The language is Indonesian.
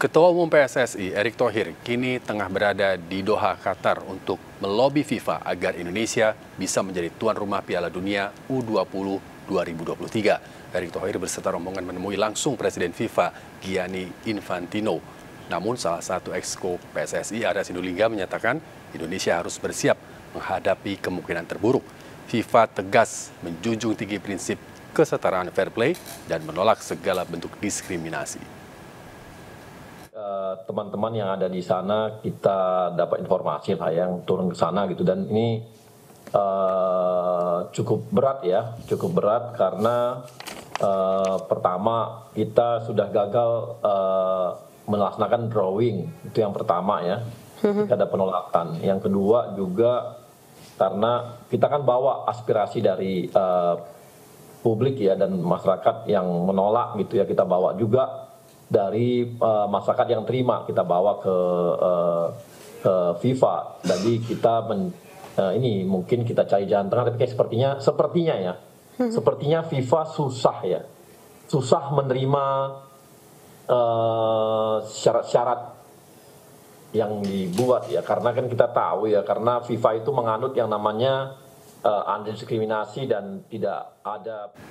Ketua Umum PSSI Erick Thohir kini tengah berada di Doha, Qatar untuk melobi FIFA agar Indonesia bisa menjadi tuan rumah Piala Dunia U20 2023. Erick Thohir berserta rombongan menemui langsung Presiden FIFA Gianni Infantino. Namun salah satu exco PSSI Aras Indulingga menyatakan Indonesia harus bersiap menghadapi kemungkinan terburuk. FIFA tegas menjunjung tinggi prinsip kesetaraan fair play dan menolak segala bentuk diskriminasi. Teman-teman yang ada di sana, kita dapat informasi lah yang turun ke sana gitu, dan ini cukup berat karena pertama kita sudah gagal melaksanakan drawing, itu yang pertama ya, ada penolakan. Yang kedua juga karena kita kan bawa aspirasi dari publik ya, dan masyarakat yang menolak gitu ya, kita bawa juga dari masyarakat yang terima, kita bawa ke FIFA. Jadi kita ini mungkin kita cari jalan tengah, tapi kayak sepertinya FIFA susah ya, susah menerima syarat-syarat yang dibuat ya, karena kan kita tahu ya, karena FIFA itu menganut yang namanya anti diskriminasi dan tidak ada